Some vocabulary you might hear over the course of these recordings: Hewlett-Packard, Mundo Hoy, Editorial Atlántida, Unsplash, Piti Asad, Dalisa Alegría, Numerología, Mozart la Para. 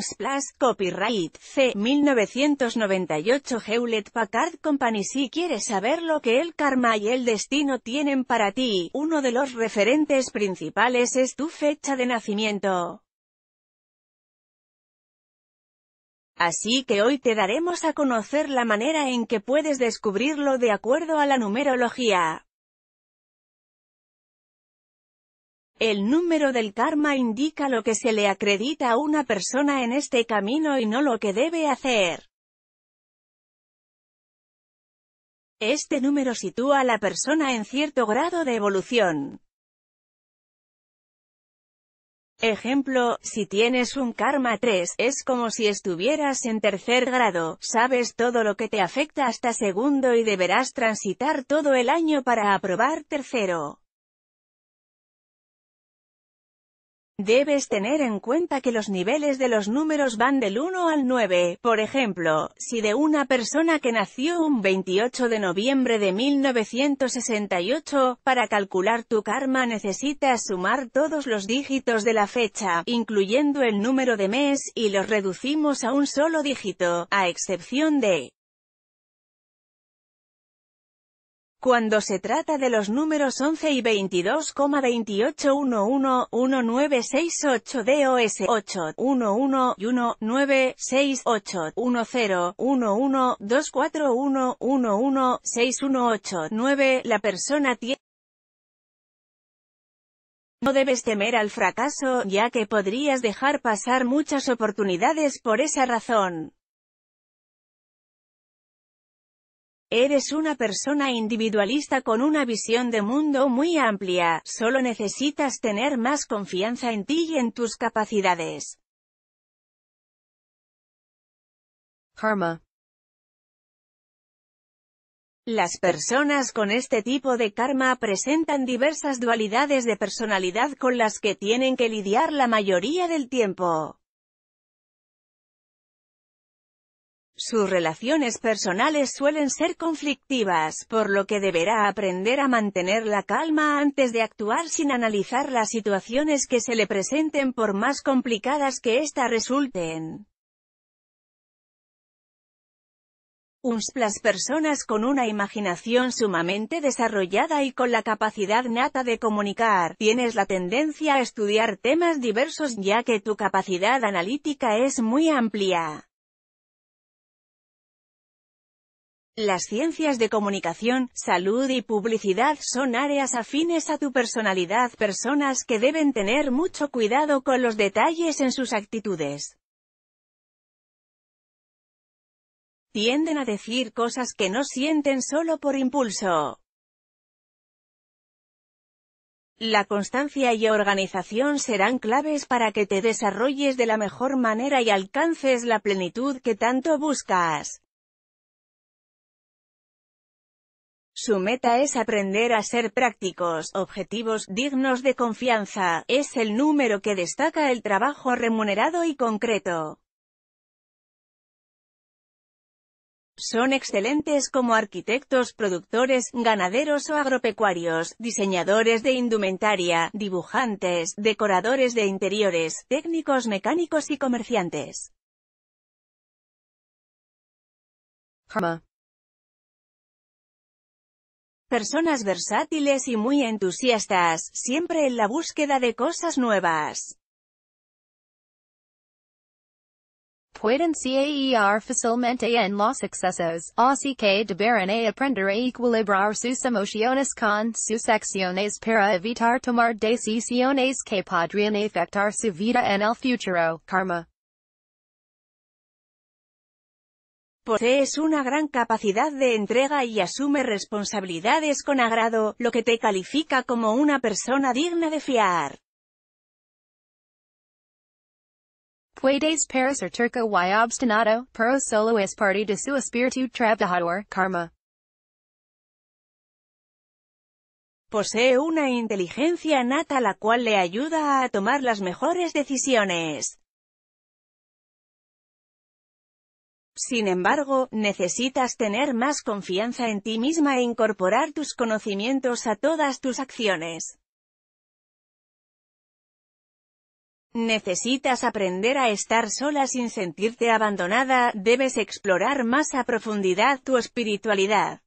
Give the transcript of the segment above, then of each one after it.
Unsplash, copyright C. 1998 Hewlett-Packard Company. Si quieres saber lo que el karma y el destino tienen para ti, uno de los referentes principales es tu fecha de nacimiento. Así que hoy te daremos a conocer la manera en que puedes descubrirlo de acuerdo a la numerología. El número del karma indica lo que se le acredita a una persona en este camino y no lo que debe hacer. Este número sitúa a la persona en cierto grado de evolución. Ejemplo, si tienes un karma 3, es como si estuvieras en tercer grado, sabes todo lo que te afecta hasta segundo y deberás transitar todo el año para aprobar tercero. Debes tener en cuenta que los niveles de los números van del 1 al 9, por ejemplo, si de una persona que nació un 28 de noviembre de 1968, para calcular tu karma necesitas sumar todos los dígitos de la fecha, incluyendo el número de mes, y los reducimos a un solo dígito, a excepción de... Cuando se trata de los números 11 y 22,28111968 DOS 8111968112411618618-9, la persona tiene... No debes temer al fracaso, ya que podrías dejar pasar muchas oportunidades por esa razón. Eres una persona individualista con una visión de mundo muy amplia, solo necesitas tener más confianza en ti y en tus capacidades. Karma. Las personas con este tipo de karma presentan diversas dualidades de personalidad con las que tienen que lidiar la mayoría del tiempo. Sus relaciones personales suelen ser conflictivas, por lo que deberá aprender a mantener la calma antes de actuar sin analizar las situaciones que se le presenten por más complicadas que éstas resulten. Unsplash. Personas con una imaginación sumamente desarrollada y con la capacidad nata de comunicar, tienes la tendencia a estudiar temas diversos ya que tu capacidad analítica es muy amplia. Las ciencias de comunicación, salud y publicidad son áreas afines a tu personalidad, personas que deben tener mucho cuidado con los detalles en sus actitudes. Tienden a decir cosas que no sienten solo por impulso. La constancia y organización serán claves para que te desarrolles de la mejor manera y alcances la plenitud que tanto buscas. Su meta es aprender a ser prácticos, objetivos, dignos de confianza. Es el número que destaca el trabajo remunerado y concreto. Son excelentes como arquitectos, productores, ganaderos o agropecuarios, diseñadores de indumentaria, dibujantes, decoradores de interiores, técnicos mecánicos y comerciantes. Karma. Personas versátiles y muy entusiastas, siempre en la búsqueda de cosas nuevas. Pueden caer fácilmente en los excesos, así que deberán aprender a equilibrar sus emociones con sus acciones para evitar tomar decisiones que podrían afectar su vida en el futuro. Karma. Posees una gran capacidad de entrega y asume responsabilidades con agrado, lo que te califica como una persona digna de fiar. Puedes parecer terco y obstinado, pero solo es parte de su espíritu trabajador. Karma. Posee una inteligencia nata la cual le ayuda a tomar las mejores decisiones. Sin embargo, necesitas tener más confianza en ti misma e incorporar tus conocimientos a todas tus acciones. Necesitas aprender a estar sola sin sentirte abandonada, debes explorar más a profundidad tu espiritualidad.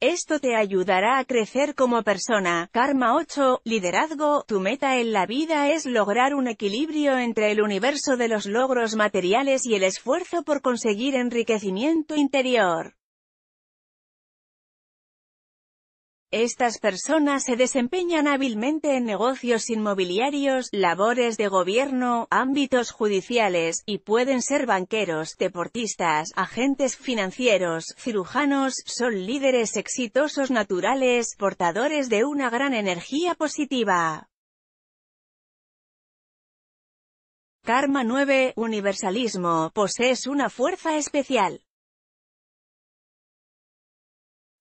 Esto te ayudará a crecer como persona. Karma 8, liderazgo. Tu meta en la vida es lograr un equilibrio entre el universo de los logros materiales y el esfuerzo por conseguir enriquecimiento interior. Estas personas se desempeñan hábilmente en negocios inmobiliarios, labores de gobierno, ámbitos judiciales, y pueden ser banqueros, deportistas, agentes financieros, cirujanos. Son líderes exitosos naturales, portadores de una gran energía positiva. Karma 9, universalismo. Posees una fuerza especial.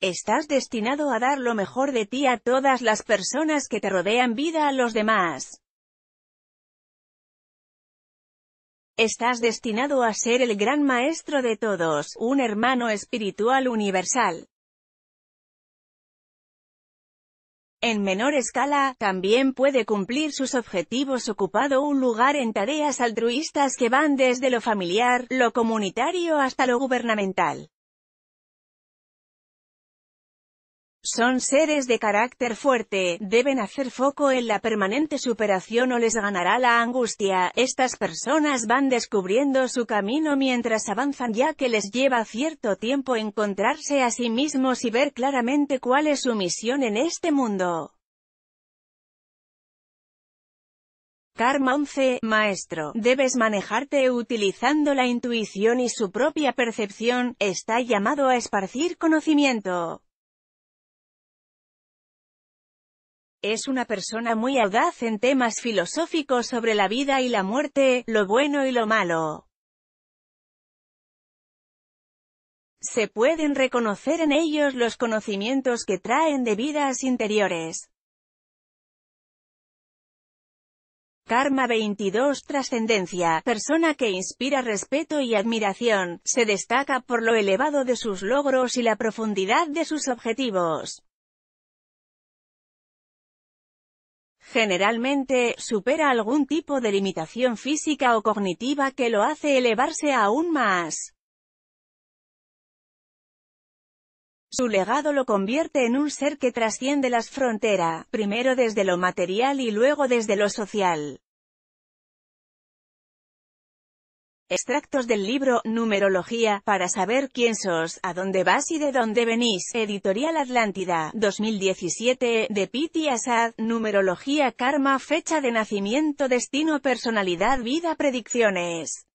Estás destinado a dar lo mejor de ti a todas las personas que te rodean, vida a los demás. Estás destinado a ser el gran maestro de todos, un hermano espiritual universal. En menor escala, también puede cumplir sus objetivos ocupando un lugar en tareas altruistas que van desde lo familiar, lo comunitario hasta lo gubernamental. Son seres de carácter fuerte, deben hacer foco en la permanente superación o les ganará la angustia. Estas personas van descubriendo su camino mientras avanzan, ya que les lleva cierto tiempo encontrarse a sí mismos y ver claramente cuál es su misión en este mundo. Karma 11, maestro. Debes manejarte utilizando la intuición y su propia percepción. Está llamado a esparcir conocimiento. Es una persona muy audaz en temas filosóficos sobre la vida y la muerte, lo bueno y lo malo. Se pueden reconocer en ellos los conocimientos que traen de vidas interiores. Karma 22, trascendencia. Persona que inspira respeto y admiración, se destaca por lo elevado de sus logros y la profundidad de sus objetivos. Generalmente, supera algún tipo de limitación física o cognitiva que lo hace elevarse aún más. Su legado lo convierte en un ser que trasciende las fronteras, primero desde lo material y luego desde lo social. Extractos del libro Numerología, para saber quién sos, a dónde vas y de dónde venís. Editorial Atlántida, 2017, de Piti Asad. Numerología, karma, fecha de nacimiento, destino, personalidad, vida, predicciones.